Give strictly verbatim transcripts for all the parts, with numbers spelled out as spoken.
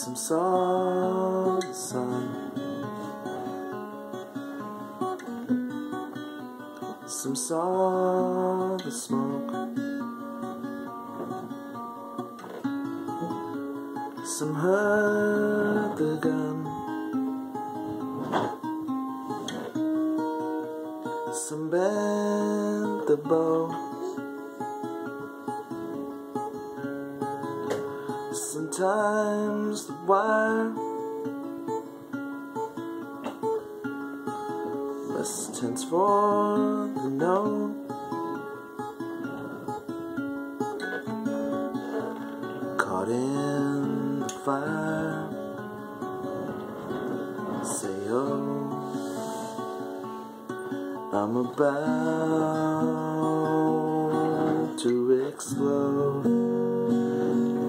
some salt and sun. Some salt and smoke. Some heard the gun. Some bent the bow. Sometimes the wire must tense for the no. Caught in the fire, say oh, I'm about to explode.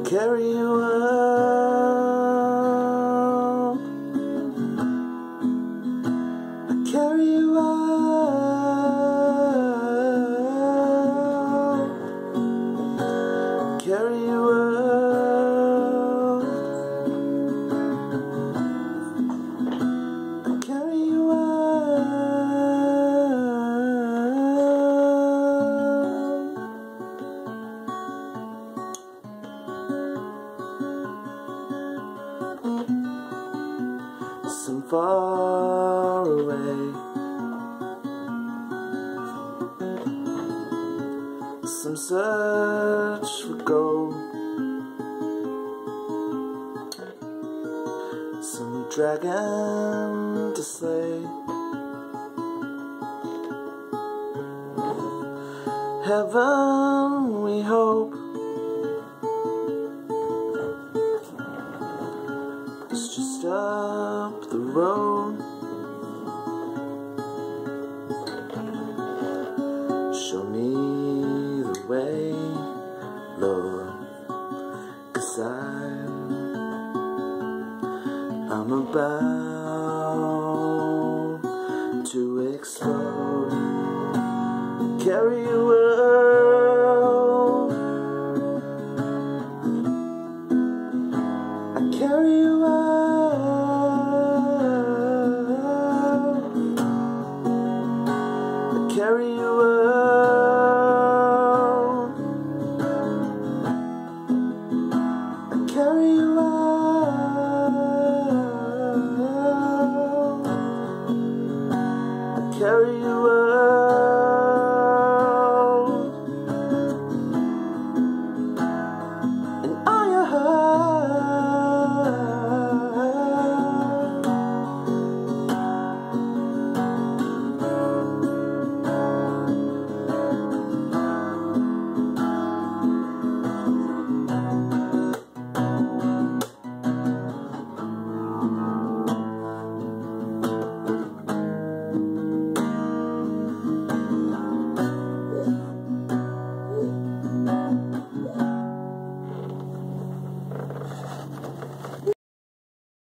Carry you out, I carry you out, I carry you out, I carry you out. Some far away, some search for gold, some dragon to slay. Heaven we hope, it's just up the road. Show me the way, Lord, 'cause I'm, I'm about to explode. Carry you out, I carry you out. Carry you out, I carry you out, I carry you out.